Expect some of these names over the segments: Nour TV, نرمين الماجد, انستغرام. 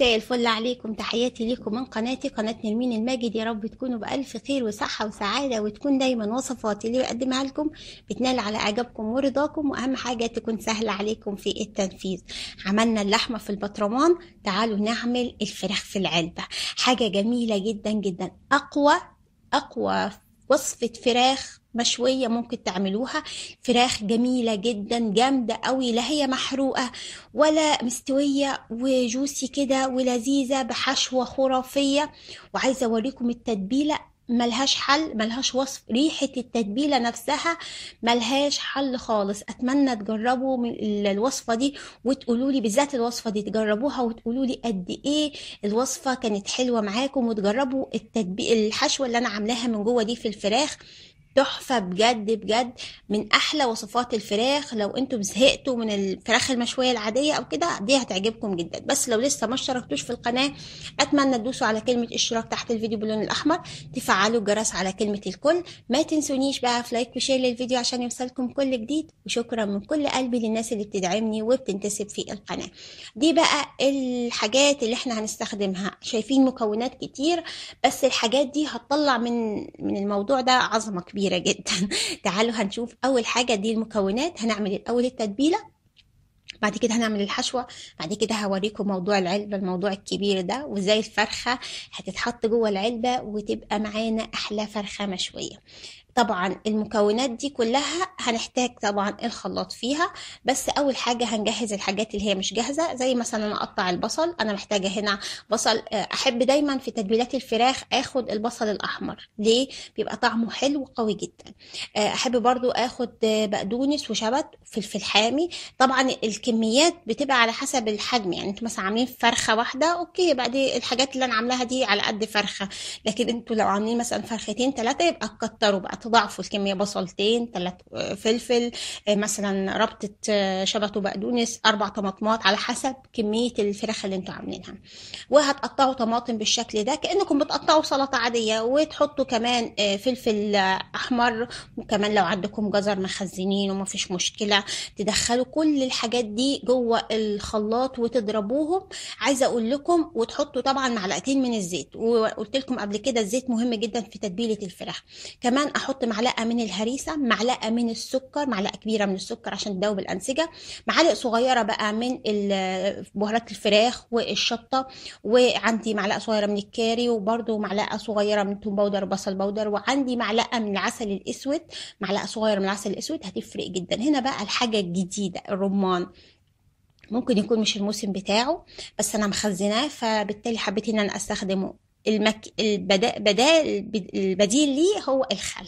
مساء الفل عليكم، تحياتي ليكم من قناتي قناة نرمين الماجد. يا رب تكونوا بألف خير وصحة وسعادة، وتكون دايما وصفاتي اللي بقدمها لكم بتنال على إعجابكم ورضاكم، وأهم حاجة تكون سهلة عليكم في التنفيذ. عملنا اللحمة في البطرمان، تعالوا نعمل الفراخ في العلبة. حاجة جميلة جدا جدا، أقوى وصفة فراخ مشوية ممكن تعملوها. فراخ جميلة جدا جامدة قوي، لا هي محروقة ولا مستوية، وجوسي كده ولذيذة بحشوة خرافية. وعايزة اوريكم التتبيلة ملهاش حل، ملهاش وصف، ريحة التتبيلة نفسها ملهاش حل خالص. اتمنى تجربوا من الوصفة دي وتقولولي، بالذات الوصفة دي تجربوها وتقولولي قد ايه الوصفة كانت حلوة معاكم، وتجربوا الحشوة اللي انا عاملاها من جوه دي في الفراخ. تحفة بجد بجد، من احلى وصفات الفراخ. لو انتم زهقتوا من الفراخ المشوية العادية او كده، دي هتعجبكم جدا. بس لو لسه ما اشتركتوش في القناة، اتمنى تدوسوا على كلمة اشتراك تحت الفيديو باللون الاحمر، تفعلوا الجرس على كلمة الكل. ما تنسونيش بقى في لايك وشير للفيديو عشان يوصلكم كل جديد. وشكرا من كل قلبي للناس اللي بتدعمني وبتنتسب في القناة. دي بقى الحاجات اللي احنا هنستخدمها، شايفين مكونات كتير، بس الحاجات دي هتطلع من الموضوع ده عظمة كبيرة جدا. تعالوا هنشوف اول حاجه دي المكونات. هنعمل الاول التتبيله، بعد كده هنعمل الحشوه، بعد كده هوريكم موضوع العلبه، الموضوع الكبير ده، وازاي الفرخه هتتحط جوه العلبه وتبقى معانا احلى فرخه مشويه. طبعا المكونات دي كلها هنحتاج طبعا الخلاط فيها، بس اول حاجه هنجهز الحاجات اللي هي مش جاهزه، زي مثلا انا اقطع البصل. انا محتاجه هنا بصل، احب دايما في تتبيلات الفراخ اخد البصل الاحمر، ليه؟ بيبقى طعمه حلو وقوي جدا. احب برضو اخد بقدونس وشبت، فلفل حامي. طبعا الكميات بتبقى على حسب الحجم، يعني انتوا مثلا عاملين فرخه واحده، اوكي، بعد الحاجات اللي انا عاملاها دي على قد فرخه، لكن انتوا لو عاملين مثلا فرختين ثلاثه يبقى تكتروا بقى، ضعفوا الكميه، بصلتين، 3 فلفل، مثلا ربطه شبت وبقدونس، 4 طماطمات، على حسب كميه الفراخ اللي انتوا عاملينها. وهتقطعوا طماطم بالشكل ده كانكم بتقطعوا سلطه عاديه، وتحطوا كمان فلفل احمر، وكمان لو عندكم جزر مخزنين وما فيش مشكله. تدخلوا كل الحاجات دي جوه الخلاط وتضربوهم. عايزه اقول لكم، وتحطوا طبعا معلقتين من الزيت، وقلت لكم قبل كده الزيت مهم جدا في تتبيله الفراخ. كمان احط معلقه من الهريسه، معلقه من السكر، معلقه كبيره من السكر عشان تذوب الانسجه، معالق صغيره بقى من بهارات الفراخ والشطه، وعندي معلقه صغيره من الكاري، وبرده معلقه صغيره من توم باودر وبصل باودر، وعندي معلقه من العسل الاسود، معلقه صغيره من العسل الاسود هتفرق جدا. هنا بقى الحاجه الجديده، الرمان. ممكن يكون مش الموسم بتاعه، بس انا مخزناه، فبالتالي حبيت ان انا استخدمه. البديل ليه هو الخل.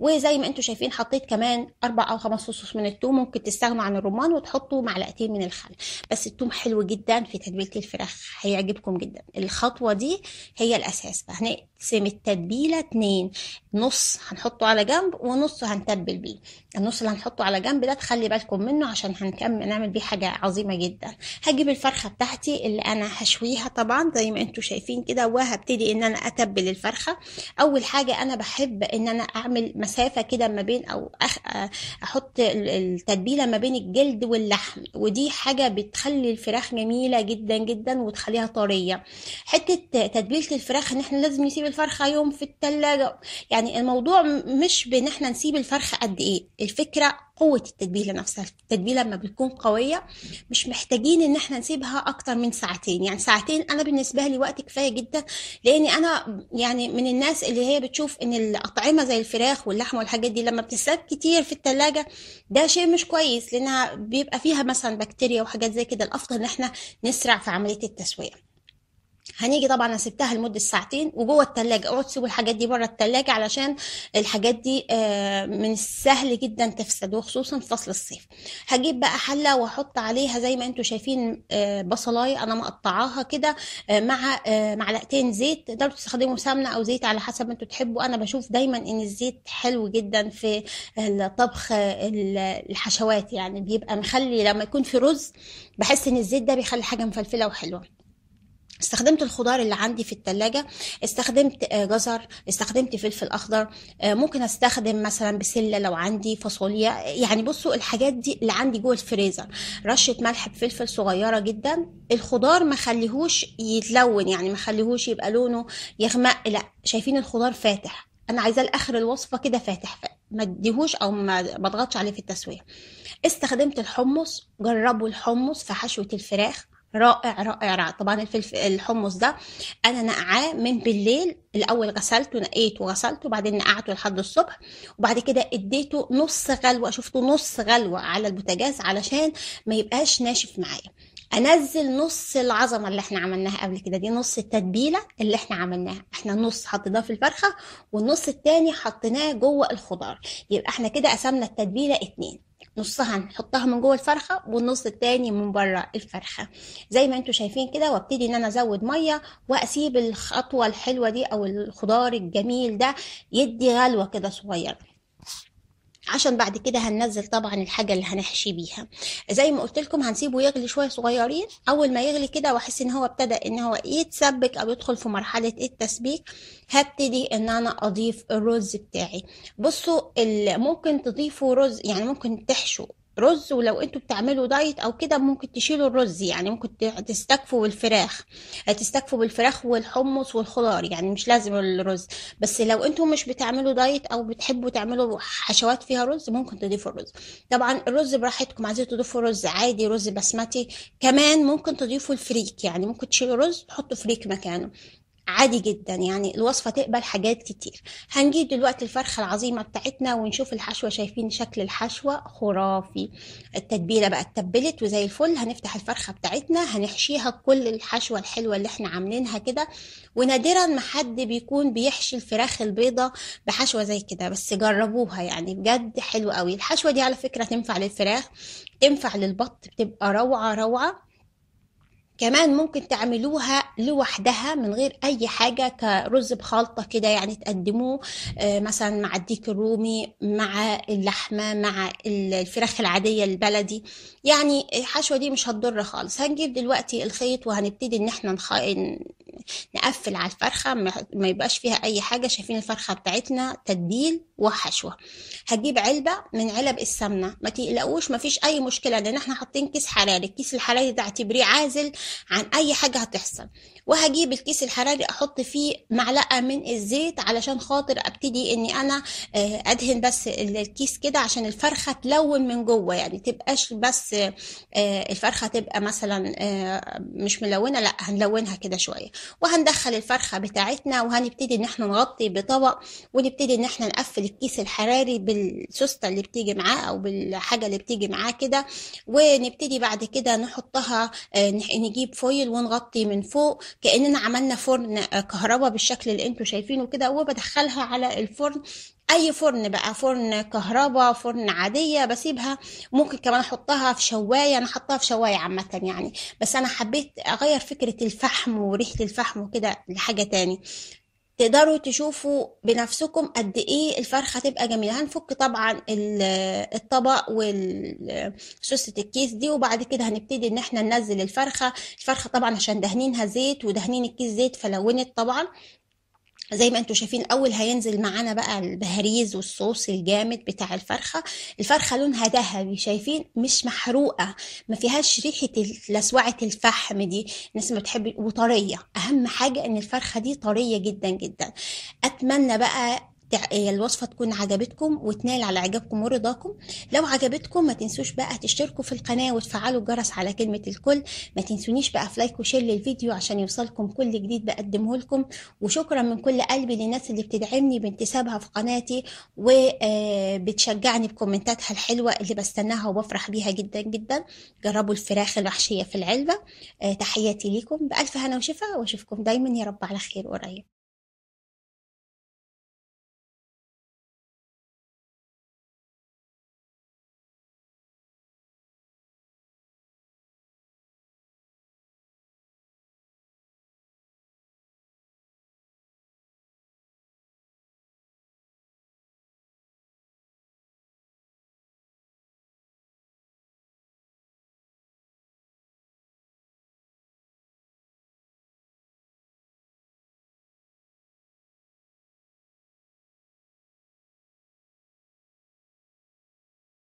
وزي ما انتم شايفين حطيت كمان 4 أو 5 فصوص من الثوم، ممكن تستغنوا عن الرمان وتحطوا معلقتين من الخل، بس الثوم حلو جدا في تتبيله الفراخ، هيعجبكم جدا. الخطوه دي هي الاساس. هنقسم التتبيله 2، نص هنحطه على جنب ونص هنتبل بيه. النص اللي هنحطه على جنب ده تخلي بالكم منه عشان هنكمل نعمل بيه حاجه عظيمه جدا. هجيب الفرخه بتاعتي اللي انا هشويها طبعا زي ما انتم شايفين كده، ابتدي ان انا اتبل الفرخه. اول حاجه انا بحب ان انا اعمل مسافه كده ما بين، او احط التتبيله ما بين الجلد واللحم، ودي حاجه بتخلي الفراخ جميله جدا جدا وتخليها طريه. حته تتبيله الفراخ ان احنا لازم نسيب الفرخه يوم في الثلاجه، يعني الموضوع مش بان احنا نسيب الفرخه قد ايه، الفكره قوة التتبيلة نفسها. التتبيلة لما بتكون قوية مش محتاجين ان احنا نسيبها اكتر من 2 ساعات، يعني 2 ساعات انا بالنسبة لي وقت كفاية جدا، لاني انا يعني من الناس اللي هي بتشوف ان الاطعمة زي الفراخ واللحمة والحاجات دي لما بتتساب كتير في التلاجة ده شيء مش كويس، لانها بيبقى فيها مثلا بكتيريا وحاجات زي كده. الافضل ان احنا نسرع في عملية التسوية. هنيجي طبعا انا سبتها لمده 2 ساعة وجوه التلاجة. اوعوا تسيبوا الحاجات دي بره التلاجة، علشان الحاجات دي من السهل جدا تفسد، وخصوصا في فصل الصيف. هجيب بقى حله واحط عليها زي ما انتم شايفين بصلايه انا مقطعاها كده، مع معلقتين زيت. تقدروا تستخدموا سمنه او زيت على حسب ما انتم تحبوا. انا بشوف دايما ان الزيت حلو جدا في طبخ الحشوات، يعني بيبقى مخلي لما يكون في رز بحس ان الزيت ده بيخلي حاجه مفلفله وحلوه. استخدمت الخضار اللي عندي في التلاجة، استخدمت جزر، استخدمت فلفل اخضر، ممكن استخدم مثلا بسلة لو عندي فاصوليا. يعني بصوا الحاجات دي اللي عندي جوه الفريزر، رشة ملح بفلفل صغيرة جدا. الخضار ما خليهوش يتلون، يعني ما خليهوش يبقى لونه يغمق، لا شايفين الخضار فاتح، انا عايزاه لاخر الوصفة كده فاتح، ما اديهوش او ما اضغطش عليه في التسوية. استخدمت الحمص، جربوا الحمص في حشوة الفراخ، رائع رائع رائع. طبعا الفلفل الحمص ده انا نقعاه من بالليل، الاول غسلته نقيته وغسلته، وبعدين نقعته لحد الصبح، وبعد كده اديته نص غلوه، شفتوا نص غلوه على البوتاجاز علشان ما يبقاش ناشف معايا. انزل نص العظمه اللي احنا عملناها قبل كده، دي نص التتبيله اللي احنا عملناها، احنا نص حطيناه في الفرخه والنص التاني حطيناه جوه الخضار، يبقى احنا كده قسمنا التتبيله اتنين، نصها هنحطها من جوه الفرخه والنص التاني من بره الفرخه زي ما انتم شايفين كده. وابتدي ان انا ازود ميه واسيب الخطوه الحلوه دي او الخضار الجميل ده يدي غلوه كده صغيره، عشان بعد كده هننزل طبعا الحاجه اللي هنحشي بيها. زي ما قلت لكم هنسيبه يغلي شويه صغيرين، اول ما يغلي كده واحس ان هو ابتدى ان هو يتسبك او يدخل في مرحله التسبيك، هبتدي ان انا اضيف الرز بتاعي. بصوا ممكن تضيفوا رز، يعني ممكن تحشوا رز، ولو انتوا بتعملوا دايت او كده ممكن تشيلوا الرز، يعني ممكن تستكفوا بالفراخ، هتستكفوا بالفراخ والحمص والخضار، يعني مش لازم الرز. بس لو انتوا مش بتعملوا دايت او بتحبوا تعملوا حشوات فيها رز ممكن تضيفوا الرز. طبعا الرز براحتكم، عايزين تضيفوا رز عادي، رز بسمتي، كمان ممكن تضيفوا الفريك، يعني ممكن تشيلوا رز تحطوا فريك مكانه عادي جدا، يعني الوصفة تقبل حاجات كتير. هنجيب دلوقتي الفرخة العظيمة بتاعتنا ونشوف الحشوة، شايفين شكل الحشوة خرافي، التتبيلة بقى اتبلت وزي الفل. هنفتح الفرخة بتاعتنا هنحشيها كل الحشوة الحلوة اللي احنا عاملينها كده، ونادرا ما حد بيكون بيحشي الفراخ البيضة بحشوة زي كده، بس جربوها يعني بجد حلو قوي. الحشوة دي على فكرة تنفع للفراخ، تنفع للبط، بتبقى روعة روعة. كمان ممكن تعملوها لوحدها من غير اي حاجه كرز بخلطه كده، يعني تقدموه مثلا مع الديك الرومي، مع اللحمه، مع الفراخ العاديه البلدي، يعني الحشوه دي مش هتضر خالص. هنجيب دلوقتي الخيط وهنبتدي ان احنا نقفل على الفرخه ما يبقاش فيها اي حاجه. شايفين الفرخه بتاعتنا تتبيل وحشوه. هجيب علبه من علب السمنه، ما تقلقوش ما فيش اي مشكله، لان احنا حاطين كيس حراري، الكيس الحراري ده اعتبريه عازل عن اي حاجه هتحصل. وهجيب الكيس الحراري احط فيه معلقه من الزيت علشان خاطر ابتدي اني انا ادهن بس الكيس كده، عشان الفرخه تلون من جوه، يعني تبقاش بس الفرخه تبقى مثلا مش ملونه، لا هنلونها كده شويه. وهندخل الفرخه بتاعتنا وهنبتدي ان احنا نغطي بطبق، ونبتدي ان احنا نقفل الكيس الحراري بالسوسته اللي بتيجي معاه او بالحاجه اللي بتيجي معاه كده، ونبتدي بعد كده نحطها، نجيب فويل ونغطي من فوق كاننا عملنا فرن كهرباء بالشكل اللي انتم شايفينه كده، وبدخلها على الفرن. اي فرن بقى، فرن كهرباء، فرن عاديه، بسيبها. ممكن كمان احطها في شوايه، انا حطها في شوايه عامه يعني، بس انا حبيت اغير فكره الفحم وريحه الفحم وكده لحاجه تاني. تقدروا تشوفوا بنفسكم قد ايه الفرخه تبقى جميله. هنفك طبعا الطبق والسوسه الكيس دي، وبعد كده هنبتدي ان احنا ننزل الفرخه طبعا عشان دهنينها زيت ودهنين الكيس زيت، فلونت طبعا زي ما انتم شايفين. اول هينزل معانا بقى البهاريز والصوص الجامد بتاع الفرخه لونها ذهبي، شايفين مش محروقه، ما فيهاش ريحه لسوعه الفحم دي الناس ما بتحب، وطريه، اهم حاجه ان الفرخه دي طريه جدا جدا. اتمنى بقى الوصفه تكون عجبتكم وتنال على اعجابكم ورضاكم. لو عجبتكم ما تنسوش بقى تشتركوا في القناه وتفعلوا الجرس على كلمه الكل، ما تنسونيش بقى في لايك وشير للفيديو عشان يوصلكم كل جديد بقدمه لكم. وشكرا من كل قلبي للناس اللي بتدعمني بانتسابها في قناتي وبتشجعني بكومنتاتها الحلوه اللي بستناها وبفرح بيها جدا جدا. جربوا الفراخ المحشيه في العلبه. تحياتي ليكم بالف هنا وشفا، واشوفكم دايما يا رب على خير قريب.